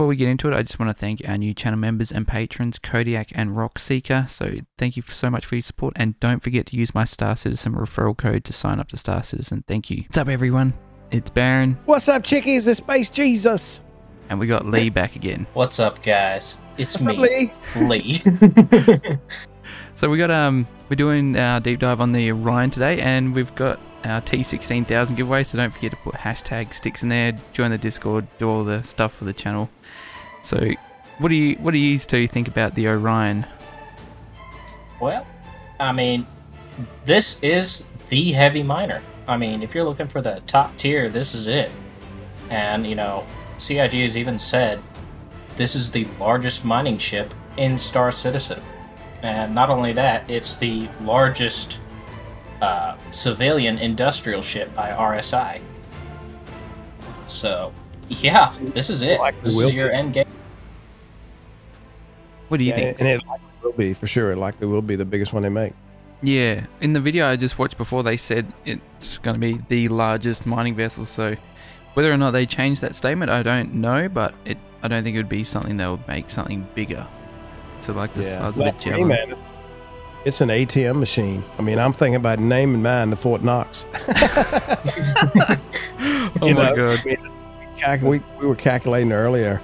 before we get into it, I just want to thank our new channel members and patrons, Kodiak and Rockseeker. So thank you so much for your support, and don't forget to use my Star Citizen referral code to sign up to Star Citizen. Thank you. What's up, everyone? It's Baron. What's up, chickies? It's Space Jesus. And we got Lee back again. What's up, guys? It's me, Lee. So we got we're doing our deep dive on the Orion today, and we've got our T16000 giveaway. So don't forget to put hashtag sticks in there. Join the Discord. Do all the stuff for the channel. So, what do you two think about the Orion? Well, I mean, this is the heavy miner. I mean, if you're looking for the top tier, this is it. And you know, CIG has even said this is the largest mining ship in Star Citizen, and not only that, it's the largest civilian industrial ship by RSI. So, yeah, this is it. This is your end game. What do you think? And it likely will be, for sure. It likely will be the biggest one they make. Yeah, in the video I just watched before, they said it's going to be the largest mining vessel. So whether or not they change that statement, I don't know, but I don't think it would be something that would make something bigger to like the size of the Javelin. Hey, it's an ATM machine. I mean, I'm thinking about naming mine the Fort Knox. Oh my god! We were calculating earlier,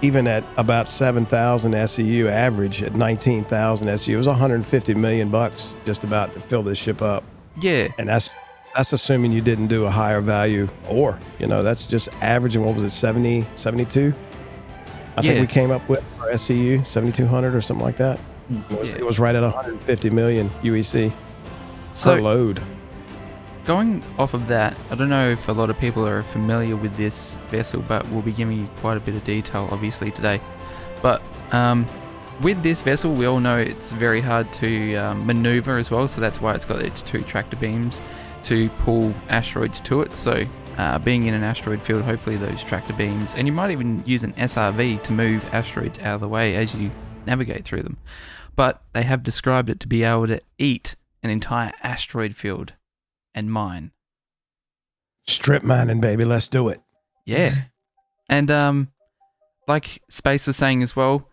even at about 7,000 SEU average, at 19,000 SEU, it was $150 million just about to fill this ship up. Yeah, and that's assuming you didn't do a higher value, or, you know, that's just averaging. What was it, 70, 72? I think we came up with our SCU, 7,200 or something like that. It was right at 150 million UEC per load. Going off of that, I don't know if a lot of people are familiar with this vessel, but we'll be giving you quite a bit of detail, obviously, today. But with this vessel, we all know it's very hard to maneuver as well, so that's why it's got its two tractor beams to pull asteroids to it. So being in an asteroid field, hopefully those tractor beams, and you might even use an SRV to move asteroids out of the way as you navigate through them. But they have described it to be able to eat an entire asteroid field and mine. Strip mining, baby, let's do it. Yeah. And like Space was saying as well,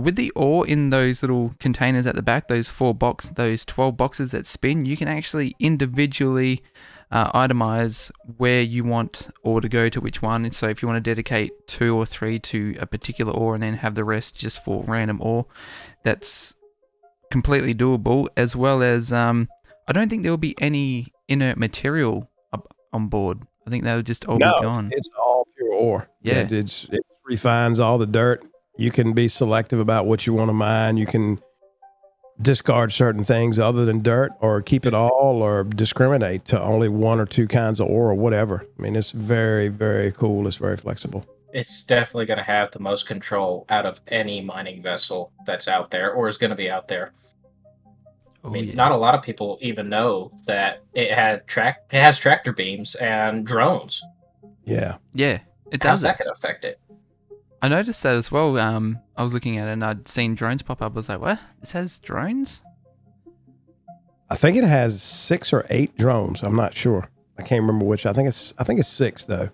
with the ore in those little containers at the back, those 12 boxes that spin, you can actually individually itemize where you want ore to go to which one. So if you want to dedicate 2 or 3 to a particular ore and then have the rest just for random ore, that's completely doable. As well as, I don't think there will be any inert material on board. I think they'll just all be gone. It's all pure ore. Yeah. It refines all the dirt. You can be selective about what you want to mine. You can discard certain things other than dirt, or keep it all, or discriminate to only 1 or 2 kinds of ore or whatever. I mean, it's very, very cool. It's very flexible. It's definitely going to have the most control out of any mining vessel that's out there, or is going to be out there. Oh, I mean, not a lot of people even know that it has tractor beams and drones. Yeah. Yeah, it does. How's that going to affect it? I noticed that as well. I was looking at it and I'd seen drones pop up. I was like, what? This has drones? I think it has 6 or 8 drones. I'm not sure. I can't remember which. I think it's 6 though.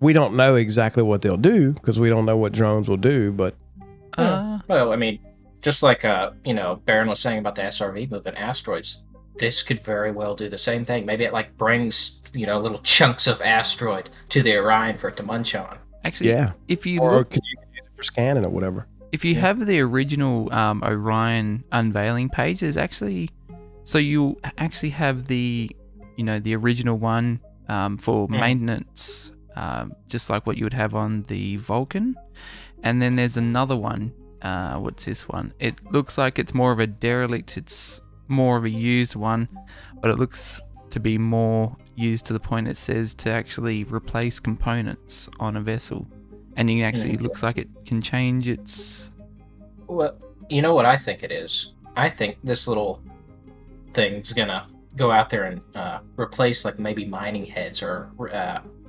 We don't know exactly what they'll do because we don't know what drones will do, but well, I mean, just like you know, Baron was saying about the SRV moving asteroids, this could very well do the same thing. Maybe it like brings, you know, little chunks of asteroid to the Orion for it to munch on. Actually, yeah. If you look, can you use it for scanning or whatever. If you have the original Orion unveiling page, there's actually, so you actually have the, you know, the original one for maintenance, just like what you would have on the Vulcan, and then there's another one. What's this one? It looks like it's more of a derelict. It's more of a used one, but it looks to be more used to the point it says to actually replace components on a vessel, and it actually looks like it can change its. Well, you know what I think it is? I think this little thing's gonna go out there and replace like maybe mining heads, or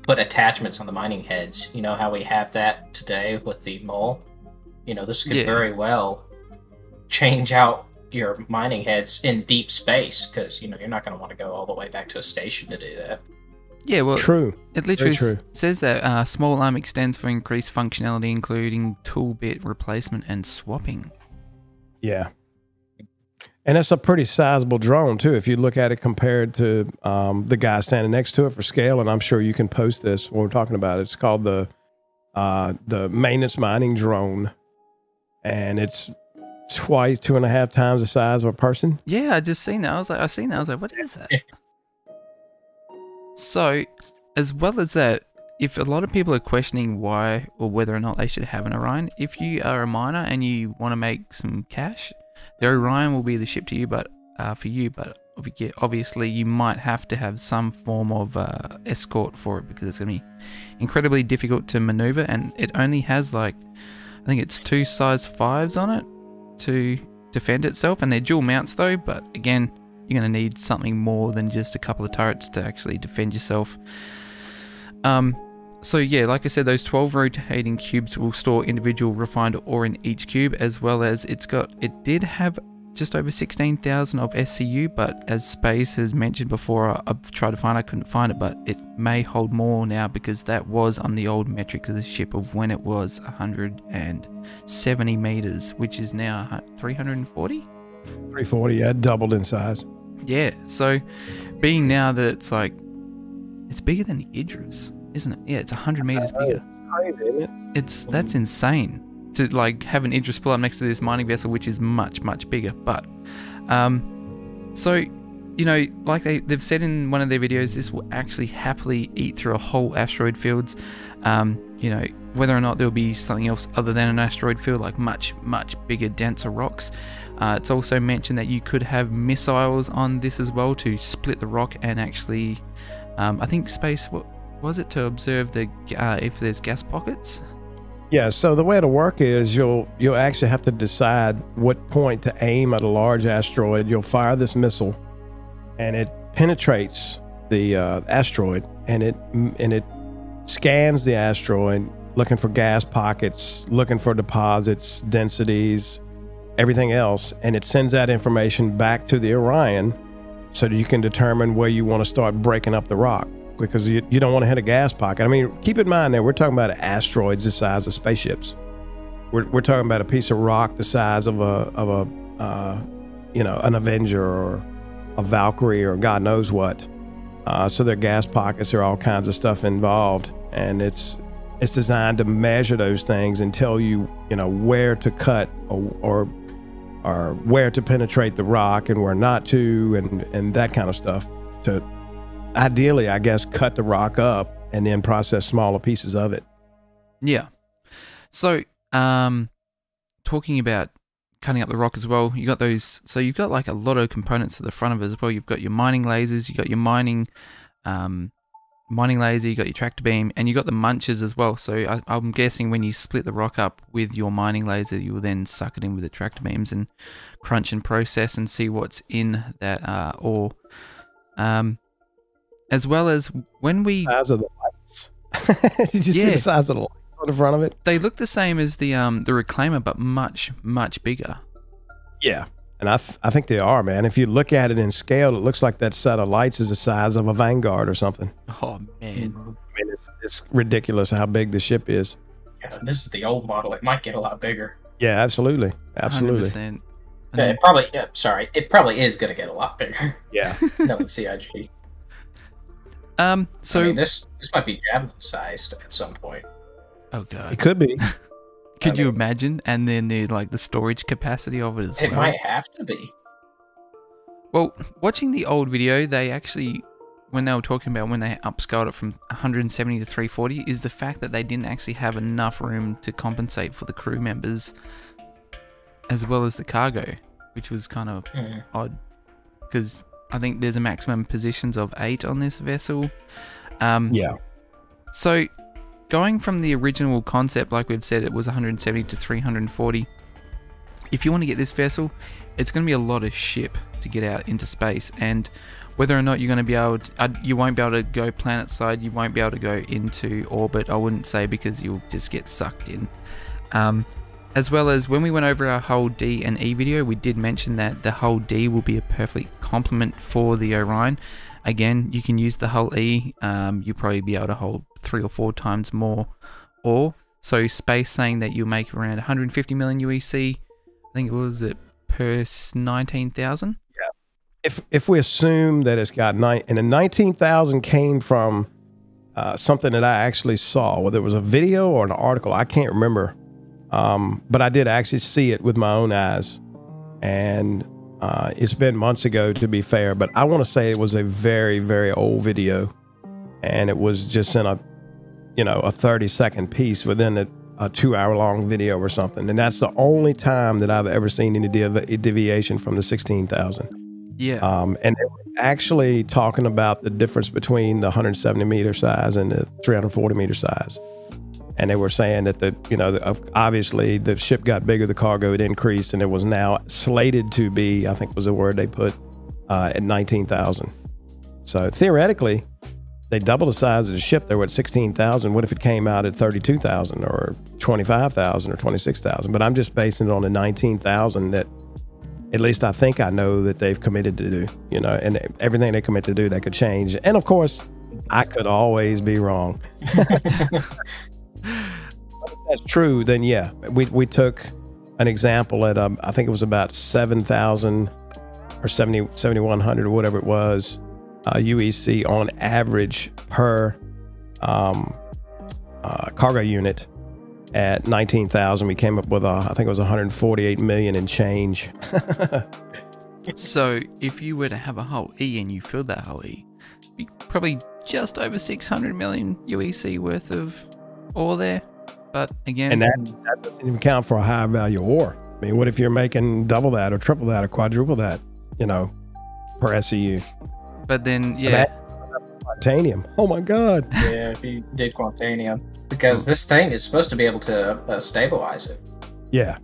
put attachments on the mining heads. You know how we have that today with the Mole? You know, this could very well change out your mining heads in deep space, because, you know, you're not going to want to go all the way back to a station to do that. Yeah, well, true. It literally says that small arm extends for increased functionality, including tool bit replacement and swapping. Yeah. And it's a pretty sizable drone, too, if you look at it compared to the guy standing next to it for scale. And I'm sure you can post this when we're talking about it. It's called the maintenance mining drone. And it's twice, 2.5 times the size of a person. Yeah, I just seen that. I was like, what is that? So, as well as that, if a lot of people are questioning why or whether or not they should have an Orion, if you are a miner and you want to make some cash, the Orion will be the ship to you, but for you, but obviously you might have to have some form of escort for it, because it's going to be incredibly difficult to maneuver, and it only has like, I think it's 2 size 5s on it to defend itself, and they're dual mounts though, but again, you're going to need something more than just a couple of turrets to actually defend yourself. So yeah, like I said, those 12 rotating cubes will store individual refined ore in each cube, as well as it did have just over 16,000 of SCU, but as Space has mentioned before, I've tried to find, I couldn't find it, but it may hold more now, because that was on the old metrics of the ship of when it was 170 meters, which is now 340? 340, yeah, doubled in size. Yeah, so being now that it's like, it's bigger than the Idris, isn't it? Yeah, it's 100 meters bigger. It's crazy, isn't it? That's insane to like have an Idris pull up next to this mining vessel, which is much, much bigger. But so, you know, like they've said in one of their videos, this will actually happily eat through a whole asteroid fields. You know, whether or not there'll be something else other than an asteroid field, like much, much bigger, denser rocks. It's also mentioned that you could have missiles on this as well to split the rock and actually, I think Space, what was it, to observe the if there's gas pockets? Yeah, so the way it'll work is you'll actually have to decide what point to aim at a large asteroid. You'll fire this missile, and it penetrates the asteroid, and it scans the asteroid looking for gas pockets, looking for deposits, densities, everything else, and it sends that information back to the Orion so that you can determine where you want to start breaking up the rock, because you don't want to hit a gas pocket. I mean, keep in mind that we're talking about asteroids the size of spaceships. We're talking about a piece of rock the size of an Avenger or a Valkyrie or God knows what. So there are gas pockets, there are all kinds of stuff involved, and it's designed to measure those things and tell you, you know, where to cut or where to penetrate the rock and where not to, and that kind of stuff, to ideally, I guess, cut the rock up and then process smaller pieces of it. Yeah. So, talking about cutting up the rock as well, you got those, so you've got like a lot of components at the front of it as well. You've got your mining lasers, you got your mining laser, you got your tractor beam, and you got the munchers as well. So I'm guessing when you split the rock up with your mining laser, you will then suck it in with the tractor beams and crunch and process and see what's in that ore. As well as when we... Size of the lights. Did you see the size of the lights on the front of it? They look the same as the Reclaimer, but much, much bigger. Yeah, and I think they are, man. If you look at it in scale, it looks like that set of lights is the size of a Vanguard or something. Oh, man. I mean, it's ridiculous how big the ship is. Yeah, this is the old model. It might get a lot bigger. Yeah, absolutely. Absolutely. 100%. Yeah, it probably is going to get a lot bigger. Yeah. No, CIG. So I mean, this might be Javelin sized at some point. Oh god, it could be. Could you imagine? And then the storage capacity of it as well. It might have to be. Well, watching the old video, they actually, when they were talking about when they upscaled it from 170 to 340, is the fact that they didn't actually have enough room to compensate for the crew members, as well as the cargo, which was kind of odd, because I think there's a maximum positions of 8 on this vessel. Yeah. So going from the original concept, like we've said, it was 170 to 340. If you want to get this vessel, it's going to be a lot of ship to get out into space. And whether or not you're going to be able to, you won't be able to go planet side, you won't be able to go into orbit, I wouldn't say, because you'll just get sucked in. As well as when we went over our Hull D and E video, we did mention that the Hull D will be a perfect complement for the Orion. Again, you can use the Hull E, you'll probably be able to hold 3 or 4 times more ore. So Space saying that you'll make around 150 million UEC, I think it was at per 19,000. Yeah. If we assume that it's got 9, and the 19,000 came from something that I actually saw, whether it was a video or an article, I can't remember. But I did actually see it with my own eyes, and it's been months ago, to be fair, but I want to say it was a very, very old video, and it was just in a, you know, a 30-second piece within a 2-hour-long video or something, and that's the only time that I've ever seen any deviation from the 16,000. Yeah. And they were actually talking about the difference between the 170-meter size and the 340-meter size. And they were saying that, obviously the ship got bigger, the cargo had increased, and it was now slated to be, I think was the word they put, at 19,000. So theoretically, they doubled the size of the ship. They were at 16,000. What if it came out at 32,000 or 25,000 or 26,000? But I'm just basing it on the 19,000 that, at least I think I know that they've committed to do, you know, and everything they commit to do, they could change. And of course, I could always be wrong. But if that's true, then yeah, we took an example at I think it was about 7,000 or 7,100 or whatever it was UEC on average per cargo unit. At 19,000, we came up with I think it was 148 million and change. So if you were to have a Hull E and you filled that Hull E, it'd be probably just over 600 million UEC worth of ore there, but again, and that doesn't even count for a high value ore. I mean, what if you're making double that or triple that or quadruple that, you know, per SEU? But then, yeah, Quantanium. Oh my god. Yeah, if you did Quantanium, because this thing is supposed to be able to stabilize it. Yeah,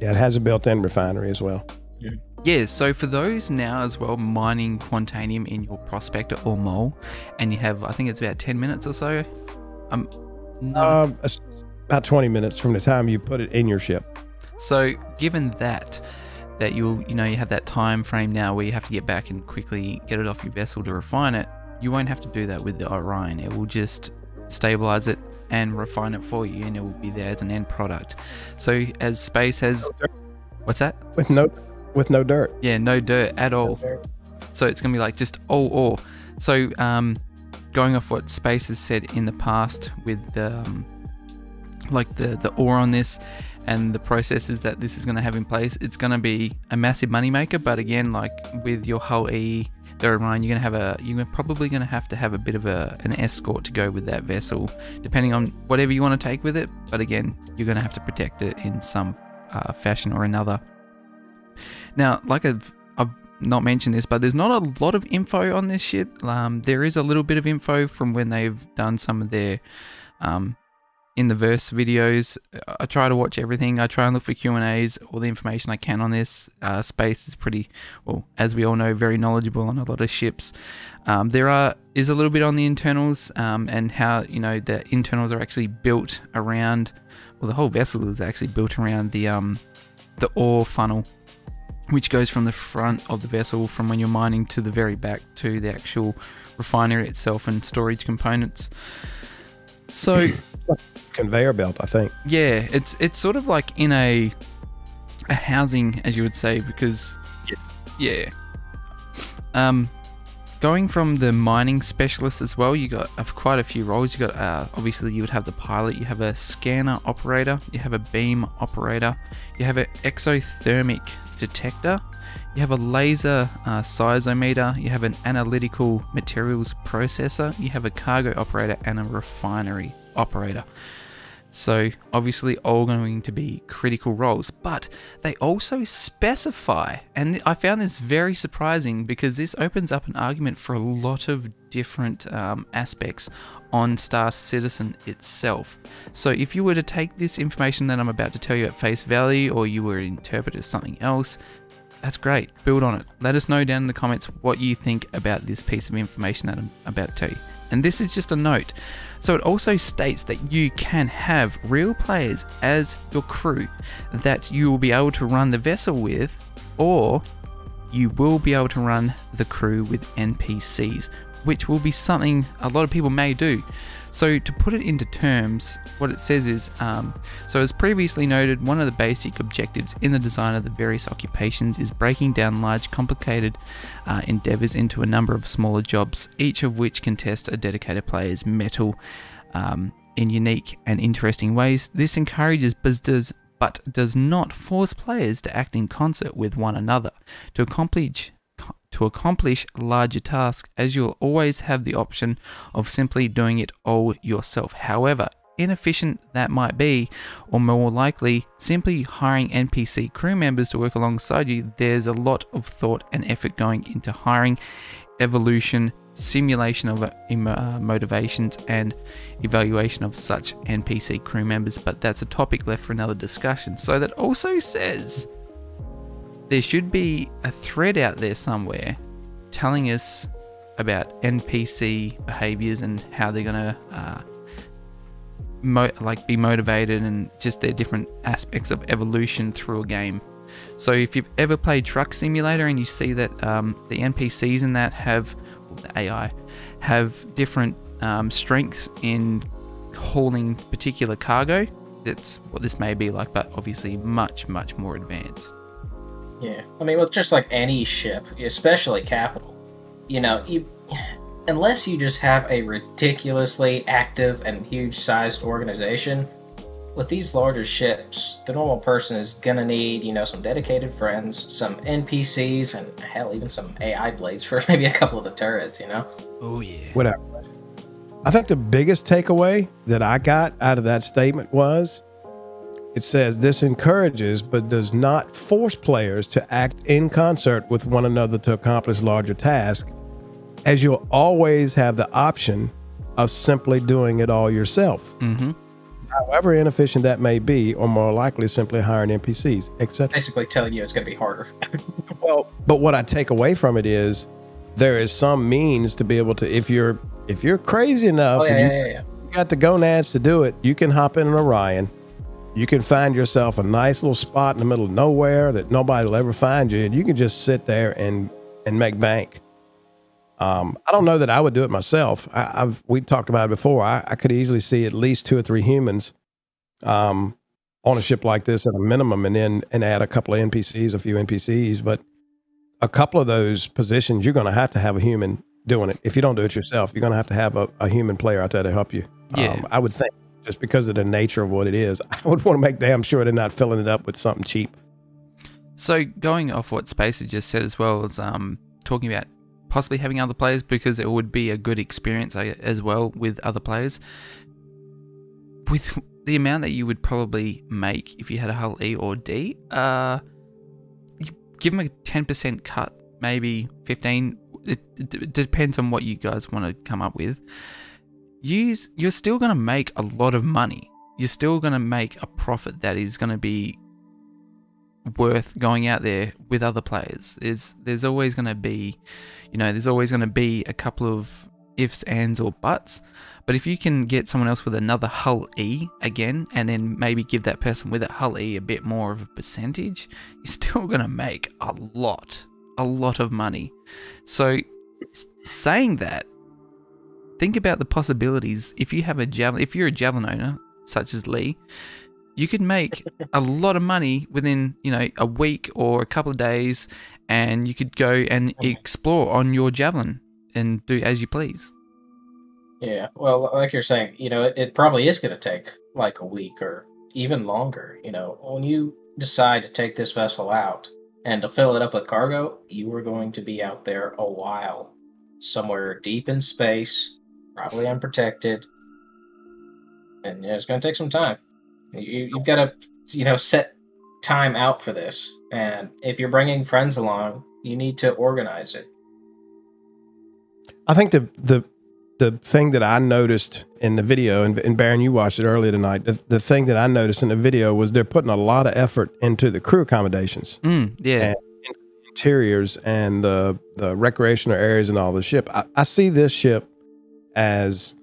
yeah, it has a built-in refinery as well. Yeah. Yeah, so for those now as well mining Quantanium in your Prospector or Mole, and you have, I think it's about 10 minutes or so. About 20 minutes from the time you put it in your ship. So given that you'll, you know, you have that time frame now where you have to get back and quickly get it off your vessel to refine it, you won't have to do that with the Orion. It will just stabilize it and refine it for you, and it will be there as an end product. So as Space has, what's that? With no dirt. Yeah, no dirt at all. Dirt. So it's gonna be like just all ore. So going off what Space has said in the past with like the ore on this and the processes that this is going to have in place, it's going to be a massive money maker. But again, like with your Hull E, the Orion, you're probably going to have a bit of an escort to go with that vessel, depending on whatever you want to take with it. But again, you're going to have to protect it in some fashion or another. Now, like I've not mentioned this, but there's not a lot of info on this ship. There is a little bit of info from when they've done some of their in the verse videos. I try to watch everything. I try and look for Q&As, all the information I can on this. Space is pretty, well, as we all know, very knowledgeable on a lot of ships. There is a little bit on the internals, and how, you know, the internals are actually built around, well, the whole vessel is actually built around the ore funnel, which goes from the front of the vessel from when you're mining to the very back to the actual refinery itself and storage components. So conveyor belt, I think. Yeah, it's sort of like in a housing, as you would say, because yeah. Going from the mining specialist as well, you got quite a few roles. You got obviously you would have the pilot, you have a scanner operator, you have a beam operator, you have an exothermic detector, you have a laser seismometer, you have an analytical materials processor, you have a cargo operator and a refinery operator. So obviously all going to be critical roles, but they also specify, and I found this very surprising because this opens up an argument for a lot of different aspects on Star Citizen itself. So if you were to take this information that I'm about to tell you at face value, or you were to interpret it as something else, That's great. Build on it. Let us know down in the comments what you think about this piece of information that I'm about to tell you. And this is just a note. So it also states that you can have real players as your crew that you will be able to run the vessel with, or you will be able to run the crew with NPCs, which will be something a lot of people may do. So to put it into terms, what it says is, so as previously noted, one of the basic objectives in the design of the various occupations is breaking down large, complicated endeavors into a number of smaller jobs, each of which can test a dedicated player's mettle in unique and interesting ways. This encourages businesses but does not force players to act in concert with one another to accomplish larger tasks, as you'll always have the option of simply doing it all yourself. However inefficient that might be, or more likely simply hiring NPC crew members to work alongside you, there's a lot of thought and effort going into hiring, evolution, simulation of motivations, and evaluation of such NPC crew members, but that's a topic left for another discussion. So that also says there should be a thread out there somewhere telling us about NPC behaviors and how they're gonna be motivated, and just their different aspects of evolution through a game. So if you've ever played Truck Simulator and you see that the NPCs in that have, well, the AI, have different strengths in hauling particular cargo, that's what this may be like, but obviously much, much more advanced. Yeah, I mean, with just like any ship, especially capital, you know, unless you just have a ridiculously active and huge-sized organization, with these larger ships, the normal person is gonna need, you know, some dedicated friends, some NPCs, and hell, even some AI blades for maybe a couple of the turrets, you know? Oh, yeah. Whatever. I think the biggest takeaway that I got out of that statement was, it says this encourages but does not force players to act in concert with one another to accomplish larger tasks, as you'll always have the option of simply doing it all yourself. Mm-hmm. However inefficient that may be, or more likely simply hiring NPCs, etc. Basically telling you it's going to be harder. Well, but what I take away from it is there is some means to be able to, if you're crazy enough, you got the gonads to do it, you can hop in an Orion. You can find yourself a nice little spot in the middle of nowhere that nobody will ever find you, and you can just sit there and make bank. I don't know that I would do it myself. We talked about it before. I could easily see at least 2 or 3 humans on a ship like this at a minimum, and then add a couple of NPCs, a few NPCs. But a couple of those positions, you're going to have a human doing it. If you don't do it yourself, you're going to have a human player out there to help you. Yeah. I would think. Just because of the nature of what it is, I would want to make damn sure they're not filling it up with something cheap. So going off what Spacer just said, as well as talking about possibly having other players, because it would be a good experience as well with other players. With the amount that you would probably make if you had a Hull E or D, give them a 10% cut, maybe 15%. It depends on what you guys want to come up with. You're still going to make a lot of money. You're still going to make a profit that is going to be worth going out there with other players. There's always going to be, you know, there's always going to be a couple of ifs, ands, or buts. But if you can get someone else with another Hull E again, and then maybe give that person with a Hull E a bit more of a percentage, you're still going to make a lot of money. So saying that, think about the possibilities. If you have a Javelin, if you're a Javelin owner, such as Lee, you could make a lot of money within, you know, a week or a couple of days, and you could go and explore on your Javelin and do as you please. Yeah, well, like you're saying, you know, it probably is going to take like a week or even longer. You know, when you decide to take this vessel out and to fill it up with cargo, you are going to be out there a while, somewhere deep in space, probably unprotected, and you know, it's going to take some time. You've got to, you know, set time out for this, and if you're bringing friends along, you need to organize it. I think the thing that I noticed in the video, and Baron, you watched it earlier tonight, the thing that I noticed in the video was they're putting a lot of effort into the crew accommodations. Mm, yeah. And interiors and the recreational areas and all the ship, I see this ship as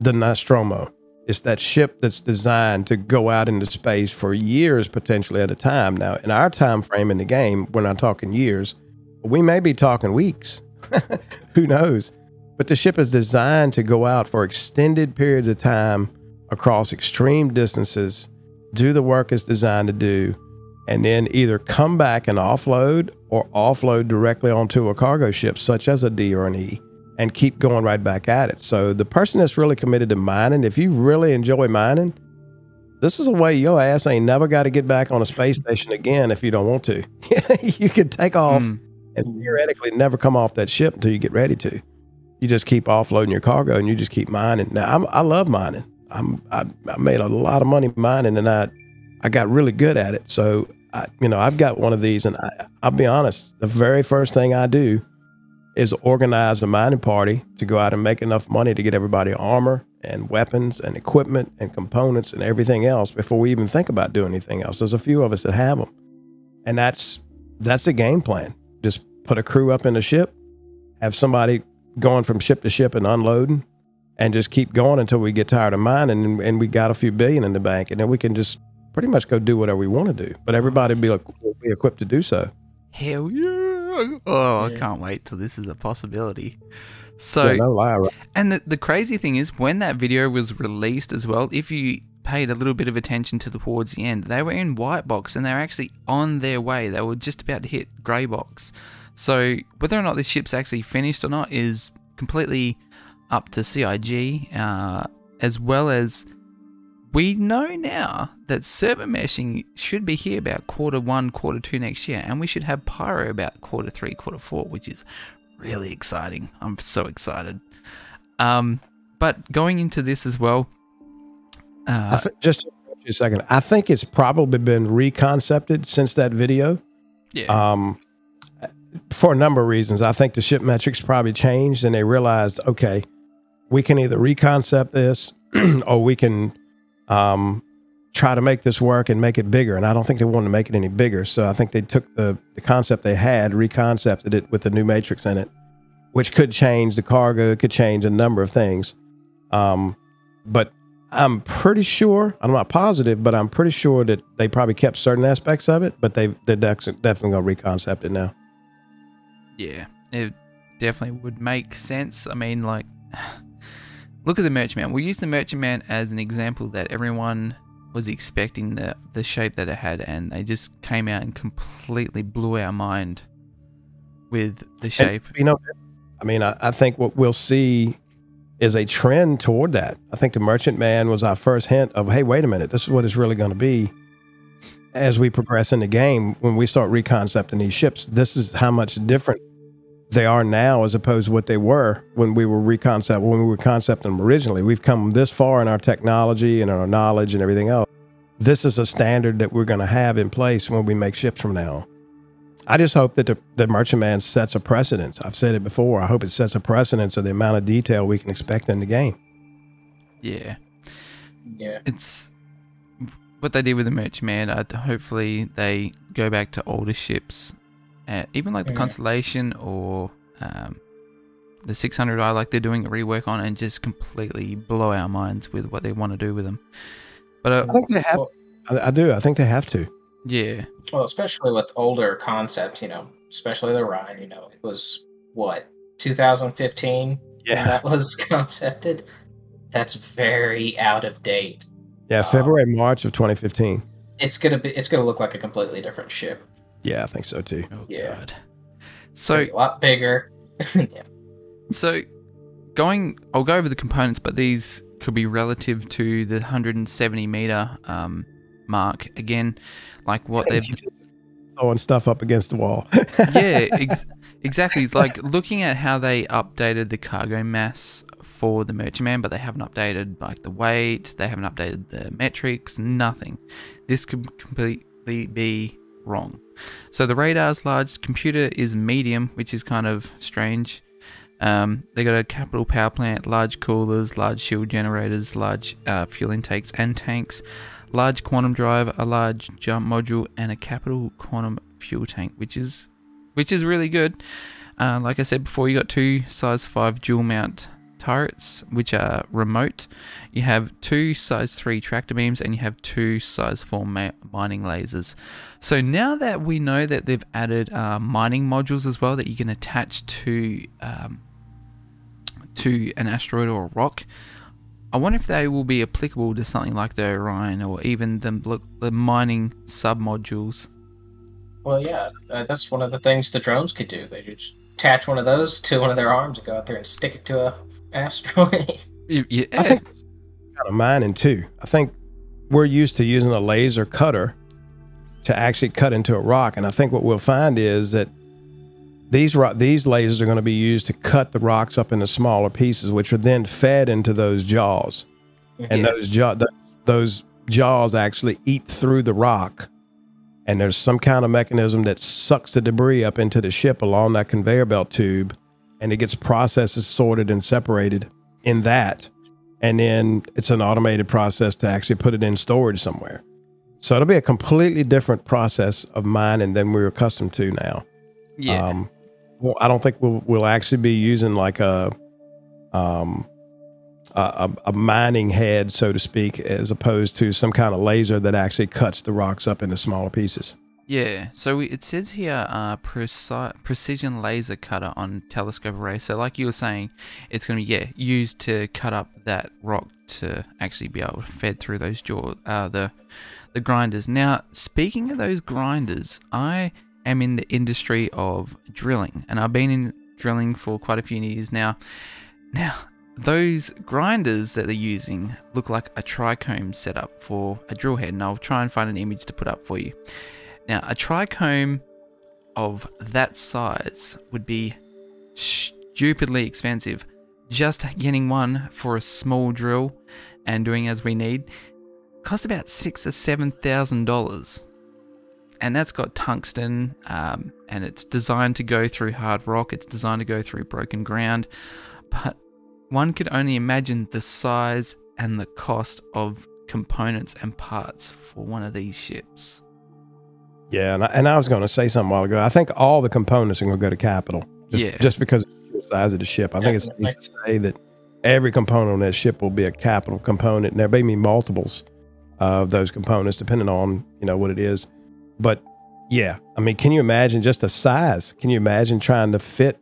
the Nostromo. It's that ship that's designed to go out into space for years, potentially at a time. Now, in our time frame in the game, we're not talking years. We may be talking weeks. Who knows? But the ship is designed to go out for extended periods of time across extreme distances, do the work it's designed to do, and then either come back and offload or offload directly onto a cargo ship, such as a D or an E, and keep going right back at it. So the person that's really committed to mining, if you really enjoy mining, this is a way your ass ain't never got to get back on a space station again if you don't want to. You could take off and theoretically never come off that ship until you get ready to. You just keep offloading your cargo and you just keep mining. Now, I love mining. I made a lot of money mining, and I got really good at it. So, you know, I've got one of these, and I'll be honest, the very first thing I do is organize a mining party to go out and make enough money to get everybody armor and weapons and equipment and components and everything else before we even think about doing anything else. There's a few of us that have them, and that's a game plan. Just put a crew up in a ship, have somebody going from ship to ship and unloading, and just keep going until we get tired of mining and we got a few billion in the bank, and then we can just pretty much go do whatever we want to do. But everybody will be equipped to do so. Hell yeah. Oh, I can't wait till this is a possibility. So, yeah, no lie, right? And the crazy thing is, when that video was released as well, if you paid a little bit of attention to towards the end, they were in white box and they were actually on their way. They were just about to hit grey box. So whether or not this ship's actually finished or not is completely up to CIG, as well as we know now that server meshing should be here about Q1, Q2 next year, and we should have Pyro about Q3, Q4, which is really exciting. I'm so excited. But going into this as well, just a second, I think it's probably been reconcepted since that video. Yeah. For a number of reasons, I think the ship metrics probably changed, and they realized, okay, we can either reconcept this or we can try to make this work and make it bigger. And I don't think they wanted to make it any bigger. So I think they took the concept they had, reconcepted it with the new matrix in it, which could change the cargo, could change a number of things. But I'm pretty sure, I'm not positive, but I'm pretty sure that they probably kept certain aspects of it, but they're definitely going to reconcept it now. Yeah, it definitely would make sense. I mean, like... Look at the Merchantman. We'll use the Merchantman as an example that everyone was expecting the shape that it had, and they just came out and completely blew our mind with the shape. And, you know, I mean, I think what we'll see is a trend toward that. I think the Merchantman was our first hint of, hey, wait a minute, this is what it's really going to be as we progress in the game. When we start reconcepting these ships, this is how much different they are now as opposed to what they were when we were concepting them originally. We've come this far in our technology and our knowledge and everything else. This is a standard that we're going to have in place when we make ships from now on. I just hope that the Merchantman sets a precedence. I've said it before. I hope it sets a precedence of the amount of detail we can expect in the game. Yeah. Yeah. It's what they did with the Merchantman. Hopefully they go back to older ships. Even like the Constellation or the 600i, like they're doing a rework on, and just completely blow our minds with what they want to do with them. But I think they have. I do. I think they have to. Yeah. Well, especially with older concepts, you know, especially the Orion. You know, it was what, 2015. Yeah, that was concepted. That's very out of date. Yeah, February, March of 2015. It's gonna be. It's gonna look like a completely different ship. Yeah, I think so too. Oh, yeah. God. So a lot bigger. Yeah. So I'll go over the components, but these could be relative to the 170-meter mark again, like what they've throwing stuff up against the wall. Yeah, exactly. It's like looking at how they updated the cargo mass for the Merchantman, but they haven't updated like the weight, they haven't updated the metrics, nothing. This could completely be wrong. So the radar's large, computer is medium, which is kind of strange. They got a capital power plant, large coolers, large shield generators, large fuel intakes and tanks, large quantum drive, a large jump module, and a capital quantum fuel tank, which is which is really good. Like I said before, you got two size 5 dual mount turrets, which are remote. You have two size 3 tractor beams, and you have two size 4 mining lasers. So now that we know that they've added mining modules as well that you can attach to an asteroid or a rock, I wonder if they will be applicable to something like the Orion or even the mining sub-modules. Well, yeah, that's one of the things the drones could do. They just attach one of those to one of their arms and go out there and stick it to an asteroid. Yeah. I think it's kind of mining too. I think we're used to using a laser cutter to actually cut into a rock, and I think what we'll find is that these lasers are going to be used to cut the rocks up into smaller pieces, which are then fed into those jaws, and those jaws actually eat through the rock. And there's some kind of mechanism that sucks the debris up into the ship along that conveyor belt tube, and it gets processes sorted and separated in that. And then it's an automated process to actually put it in storage somewhere. So it'll be a completely different process of mining than we're accustomed to now. Yeah. Well, I don't think we'll actually be using like a mining head, so to speak, as opposed to some kind of laser that actually cuts the rocks up into smaller pieces. Yeah, so it says here precision laser cutter on telescope array. So like you were saying, it's going to be used to cut up that rock to actually be able to fed through those jaws, the grinders. Now, speaking of those grinders, I am in the industry of drilling, and I've been in drilling for quite a few years now. Those grinders that they're using look like a trichome setup for a drill head, and I'll try and find an image to put up for you. Now, a trichome of that size would be stupidly expensive. Just getting one for a small drill and doing as we need cost about $6,000 or $7,000, and that's got tungsten, and it's designed to go through hard rock. It's designed to go through broken ground, but one could only imagine the size and the cost of components and parts for one of these ships. Yeah, and I was going to say something a while ago. I think all the components are going to go to capital. Just because of the size of the ship. I think it's safe to say that every component on that ship will be a capital component, and there may be multiples of those components depending on, you know, what it is. But yeah, I mean, can you imagine just the size? Can you imagine trying to fit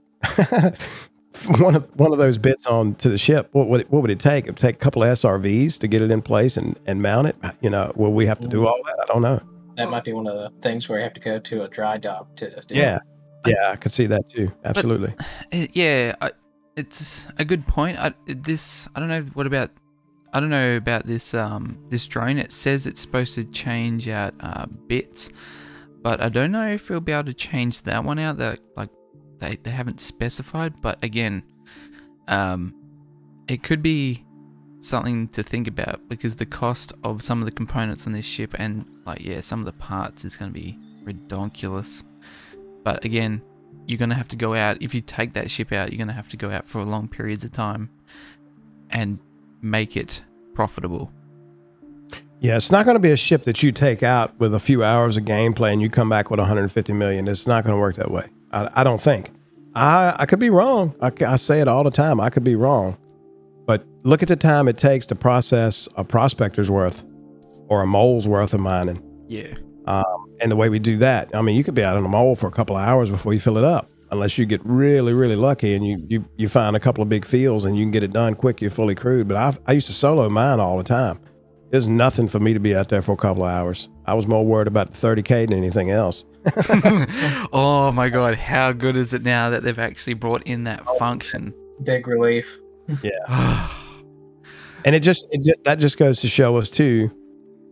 one of those bits onto the ship? What would it take? It would take a couple of SRVs to get it in place and mount it. You know, will we have to do all that? I don't know. That might be one of the things where you have to go to a dry dock to do. Yeah, yeah, I could see that too. Absolutely. But, yeah, it's a good point. I don't know about this this drone. It says it's supposed to change out bits, but I don't know if we'll be able to change that one out. That like. They haven't specified, but again, it could be something to think about, because the cost of some of the components on this ship and some of the parts is going to be redonkulous. But again, you're going to have to go out. If you take that ship out, you're going to have to go out for long periods of time and make it profitable. Yeah, it's not going to be a ship that you take out with a few hours of gameplay and you come back with 150 million. It's not going to work that way. I don't think. I could be wrong. I say it all the time. I could be wrong. But look at the time it takes to process a prospector's worth or a mole's worth of mining. Yeah. And the way we do that, I mean, you could be out on a mole for a couple of hours before you fill it up, unless you get really, really lucky and you find a couple of big fields and you can get it done quick. You're fully crewed. But I used to solo mine all the time. There's nothing for me to be out there for a couple of hours. I was more worried about the 30K than anything else. Oh my God, how good is it now that they've actually brought in that function? Big relief. Yeah. And that just goes to show us too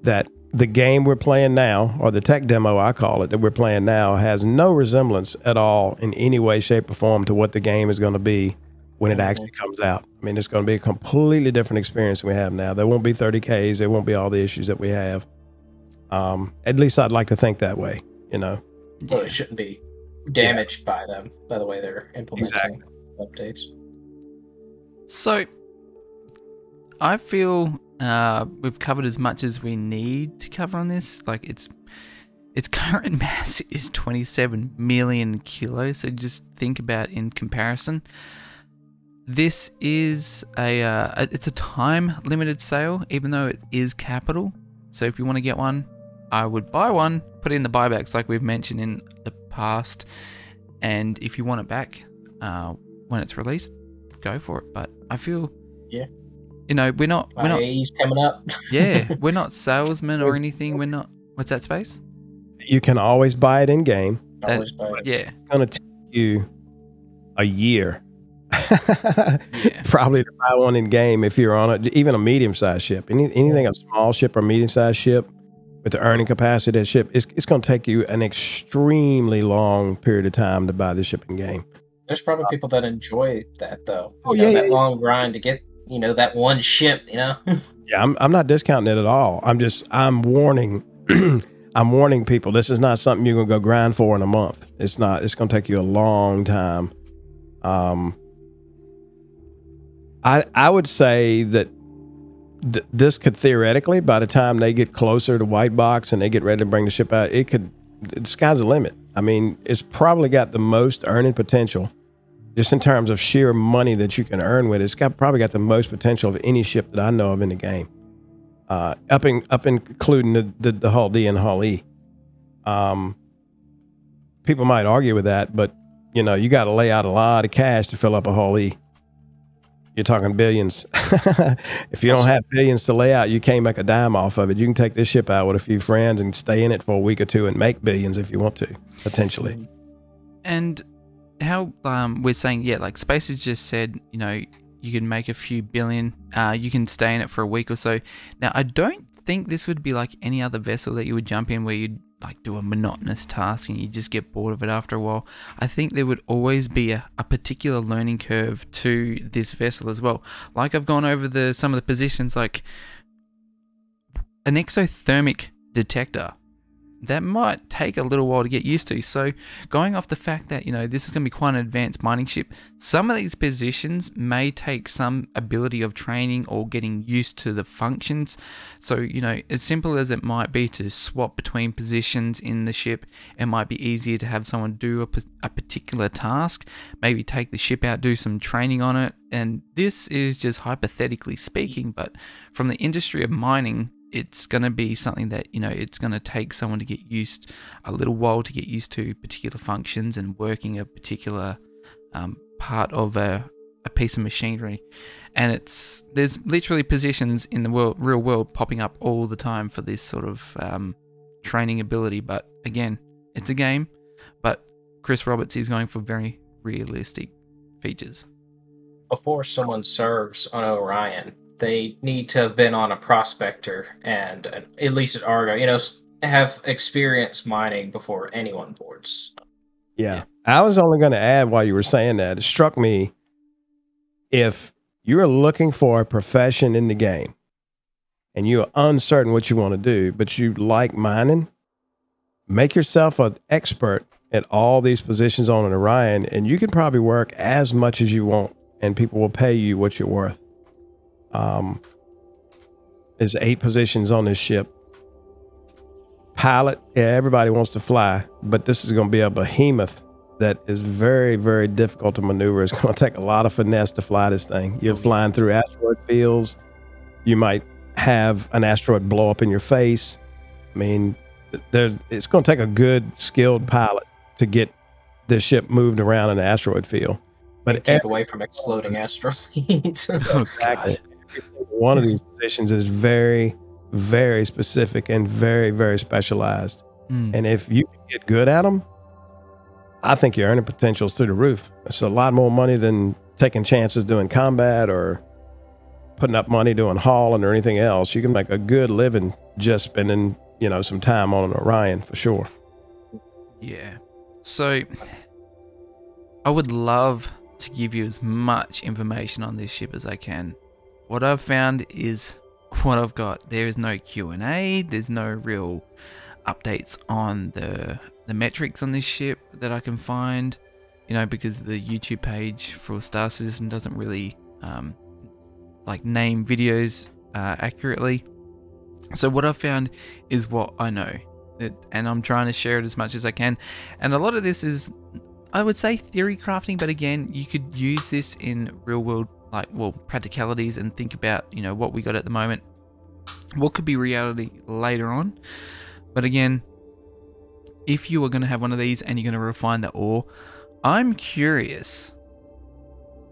that the game we're playing now, or the tech demo I call it, that we're playing now has no resemblance at all in any way, shape or form to what the game is going to be when it actually comes out. I mean, it's going to be a completely different experience than we have now. There won't be 30Ks. There won't be all the issues that we have. At least I'd like to think that way. You know, well, it shouldn't be damaged by them, by the way they're implementing updates. So I feel we've covered as much as we need to cover on this. Like, it's Its current mass is 27 million kilos, so just think about in comparison. This is a it's a time-limited sale, even though it is capital. So if you want to get one, I would buy one, put it in the buybacks like we've mentioned in the past. And if you want it back when it's released, go for it. But I feel, yeah, you know, we're not. He's coming up. Yeah, we're not salesmen or anything. We're not. What's that, Space? You can always buy it in game. Always buy it. Yeah, it's gonna take you a year. Yeah. Probably to buy one in game if you're on it, even a medium-sized ship. Anything a small ship or medium-sized ship with the earning capacity of that ship, it's going to take you an extremely long period of time to buy the ship in game. There's probably people that enjoy that though. You know, that long grind to get that one ship. Yeah, I'm not discounting it at all. I'm warning. I'm warning people. This is not something you're going to go grind for in a month. It's not. It's going to take you a long time. I would say that this could theoretically, by the time they get closer to white box and they get ready to bring the ship out, it could, the sky's the limit. I mean, it's probably got the most earning potential, just in terms of sheer money that you can earn with it. It's got probably got the most potential of any ship that I know of in the game, including the Hull D and Hull E. People might argue with that, but you know, you got to lay out a lot of cash to fill up a Hull E. You're talking billions. If you don't have billions to lay out, you can't make a dime off of it. You can take this ship out with a few friends and stay in it for a week or two and make billions if you want to, potentially. And how we're saying, yeah, like Space has just said, you know, you can make a few billion. You can stay in it for a week or so. Now, I don't think this would be like any other vessel that you would jump in where you'd like do a monotonous task and you just get bored of it after a while. I think there would always be a particular learning curve to this vessel as well. Like I've gone over some of the positions, like an exothermic detector. That might take a little while to get used to. So going off the fact that, you know, this is going to be quite an advanced mining ship, some of these positions may take some ability of training or getting used to the functions. So, you know, as simple as it might be to swap between positions in the ship, it might be easier to have someone do a particular task, maybe take the ship out, do some training on it. And this is just hypothetically speaking, but from the industry of mining, it's going to be something that, you know, it's going to take someone to get used, a little while to get used to particular functions and working a particular part of a piece of machinery. And there's literally positions in the real world popping up all the time for this sort of training ability. But again, it's a game, but Chris Roberts is going for very realistic features. Before someone serves on Orion, they need to have been on a Prospector and at least at Argo, you know, have experience mining before anyone boards. Yeah. I was only going to add while you were saying that, it struck me, if you're looking for a profession in the game and you're uncertain what you want to do, but you like mining, make yourself an expert at all these positions on an Orion, and you can probably work as much as you want and people will pay you what you're worth. There's 8 positions on this ship. Pilot, yeah, everybody wants to fly, but this is going to be a behemoth that is very, very difficult to maneuver. It's going to take a lot of finesse to fly this thing. You're flying through asteroid fields. You might have an asteroid blow up in your face. I mean, it's going to take a good, skilled pilot to get this ship moved around in an asteroid field. But keep away from exploding asteroids. Oh, God. One of these positions is very, very specific and very, very specialized. Mm. And if you get good at them, I think your earning potential is through the roof. It's a lot more money than taking chances doing combat or putting up money doing hauling or anything else. You can make a good living just spending, you know, some time on an Orion for sure. Yeah. So I would love to give you as much information on this ship as I can. What I've found is what I've got. There is no Q&A. There's no real updates on the metrics on this ship that I can find, you know, because the YouTube page for Star Citizen doesn't really like name videos accurately. So what I've found is what I know. and I'm trying to share it as much as I can. And a lot of this is, I would say, theory crafting, but again, you could use this in real world, like, well, practicalities, and think about, you know, what we got at the moment, what could be reality later on. But again, if you are going to have one of these and you're going to refine the ore, I'm curious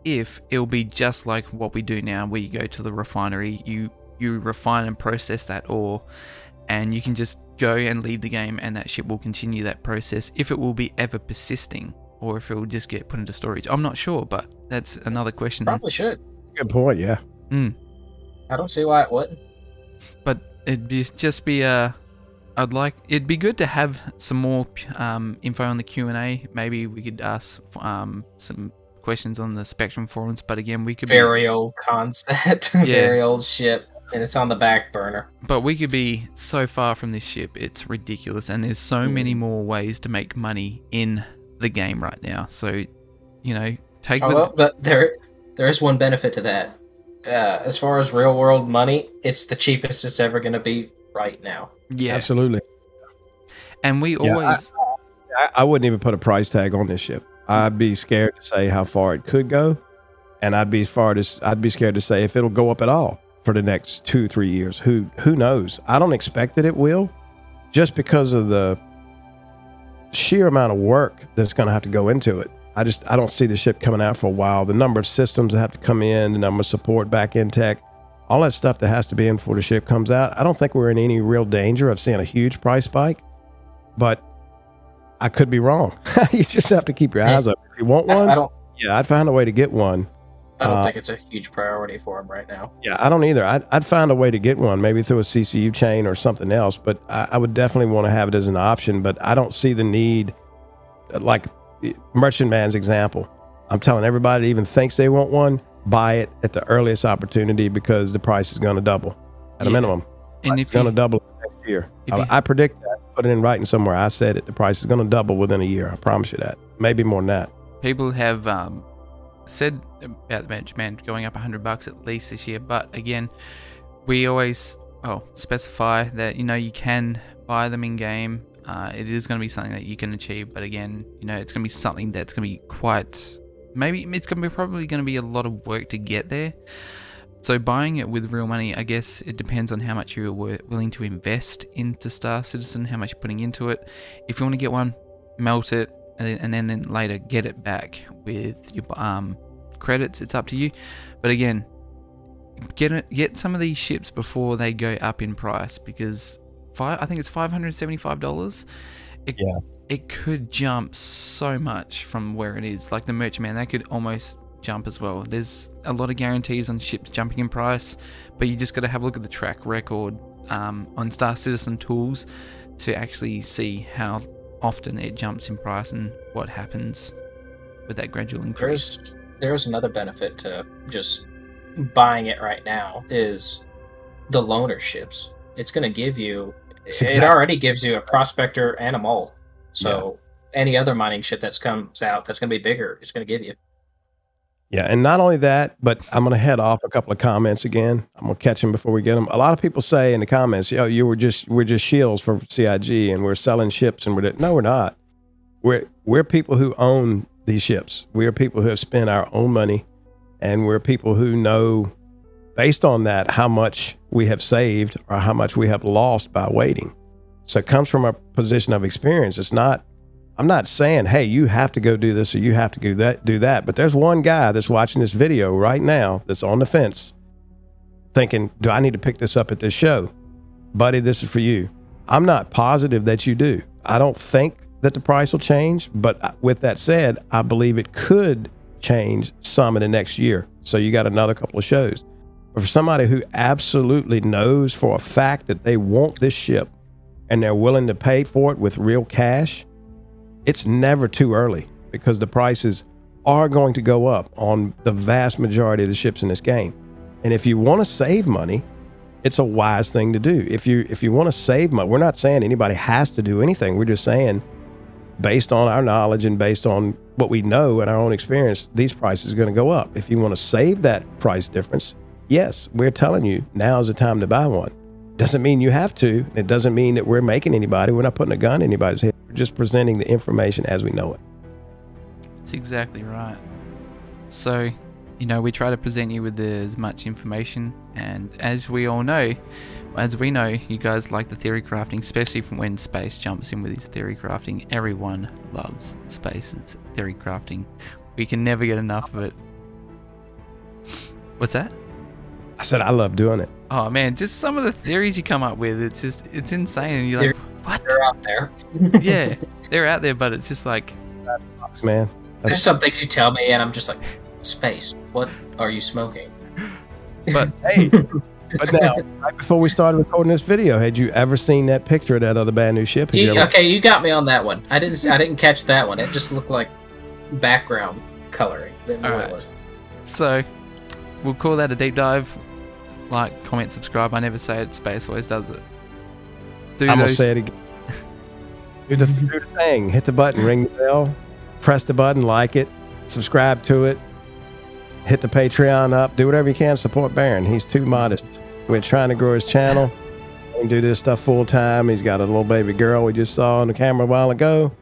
if it'll be just like what we do now, where you go to the refinery, you refine and process that ore, and you can just go and leave the game and that ship will continue that process, if it will be ever persisting or if it will just get put into storage. I'm not sure, but that's another question. Probably should. Good point, yeah. I don't see why it wouldn't. But it'd be, just be a... it'd be good to have some more info on the Q&A. Maybe we could ask some questions on the Spectrum forums, but again, we could very old concept, yeah. Very old ship, and it's on the back burner. But we could be so far from this ship, it's ridiculous, and there's so many more ways to make money in the game right now. So, you know, take... There is one benefit to that. As far as real world money, it's the cheapest it's ever going to be right now. Yeah, absolutely. And we always... I wouldn't even put a price tag on this ship. I'd be scared to say how far it could go, and I'd be scared to say if it'll go up at all for the next 2-3 years. Who knows? I don't expect that it will, just because of the sheer amount of work that's going to have to go into it. I don't see the ship coming out for a while. The number of systems that have to come in, the number of support back in tech, all that stuff that has to be in before the ship comes out. I don't think we're in any real danger of seeing a huge price spike, but I could be wrong. You just have to keep your eyes up. If you want one, I'd find a way to get one. I don't think it's a huge priority for them right now. Yeah, I don't either. I'd find a way to get one, maybe through a CCU chain or something else, but I would definitely want to have it as an option, but I don't see the need. Like Merchantman's example, I'm telling everybody that even thinks they want one, buy it at the earliest opportunity, because the price is going to double at a minimum. And it's going to double next year. I predict that. Put it in writing somewhere. I said it. The price is going to double within a year. I promise you that. Maybe more than that. People have said about the Merchantman going up $100 at least this year, but again, we always specify that, you know, you can buy them in game. It is going to be something that you can achieve, but again, you know, it's going to be something that's going to be quite... Maybe it's going to be a lot of work to get there. So buying it with real money, I guess it depends on how much you're willing to invest into Star Citizen, how much you're putting into it. If you want to get one, melt it, and then later get it back with your credits. It's up to you. But again, get some of these ships before they go up in price, because I think it's $575. It could jump so much from where it is. Like the Merchantman, that could almost jump as well. There's a lot of guarantees on ships jumping in price, but you just got to have a look at the track record on Star Citizen tools to actually see how often it jumps in price and what happens with that gradual increase. There's another benefit to just buying it right now, is the loaner ships. It's going to give you... It already gives you a Prospector and a Mole. So any other mining ship that comes out that's going to be bigger, it's going to give you. Yeah, and not only that, but I'm going to head off a couple of comments again. I'm going to catch them before we get them. A lot of people say in the comments, "Yo, we're just shields for CIG, and we're selling ships." And no, we're not. We're people who own these ships. We are people who have spent our own money, and we're people who know, based on that, how much we have saved or how much we have lost by waiting. So it comes from a position of experience. It's not... I'm not saying, hey, you have to go do this or you have to do that. But there's one guy that's watching this video right now that's on the fence thinking, do I need to pick this up at this show? Buddy, this is for you. I'm not positive that you do. I don't think that the price will change. But with that said, I believe it could change some in the next year. So you got another couple of shows. But for somebody who absolutely knows for a fact that they want this ship and they're willing to pay for it with real cash, it's never too early, because the prices are going to go up on the vast majority of the ships in this game. And if you want to save money, it's a wise thing to do. If you want to save money, we're not saying anybody has to do anything. We're just saying, based on our knowledge and based on what we know and our own experience, these prices are going to go up. If you want to save that price difference, yes, we're telling you, now is the time to buy one. Doesn't mean you have to. It doesn't mean that we're making anybody. We're not putting a gun in anybody's head. We're just presenting the information as we know it. That's exactly right. So, you know, we try to present you with as much information. And as we all know, you guys like the theory crafting, especially from when Space jumps in with his theory crafting. Everyone loves Space's theory crafting. We can never get enough of it. What's that? I said I love doing it. Oh man, just some of the theories you come up with, it's just, it's insane. And you're like, what? They're out there. Yeah, they're out there, but it's just like, man. There's some things you tell me and I'm just like, Space, what are you smoking? But hey, but now, right before we started recording this video, had you ever seen that picture of that other bad new ship? Okay, you got me on that one. I didn't catch that one. It just looked like background coloring. Didn't know what it was. So we'll call that a deep dive. Like, comment, subscribe. I never say it. Space always does it. I'm going to say it again. Do the thing. Hit the button. Ring the bell. Press the button. Like it. Subscribe to it. Hit the Patreon up. Do whatever you can. Support Baron. He's too modest. We're trying to grow his channel. He can do this stuff full time. He's got a little baby girl we just saw on the camera a while ago.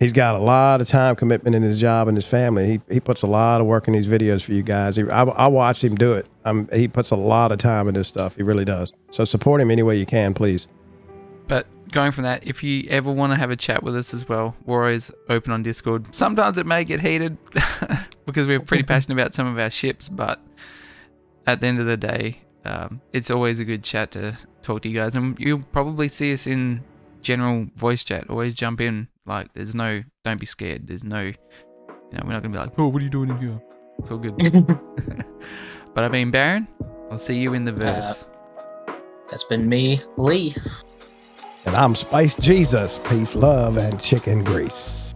He's got a lot of time commitment in his job and his family. He puts a lot of work in these videos for you guys. I watch him do it. He puts a lot of time in this stuff. He really does. So support him any way you can, please. But going from that, if you ever want to have a chat with us as well, we're always open on Discord. Sometimes it may get heated because we're pretty passionate about some of our ships. But at the end of the day, it's always a good chat to talk to you guys. And you'll probably see us in general voice chat. Always jump in. Like, there's no, don't be scared. There's no, you know, we're not going to be like, oh, what are you doing in here? It's all good. But I mean, Baron, I'll see you in the verse. That's been me, Lee. And I'm Space Jesus. Peace, love, and chicken grease.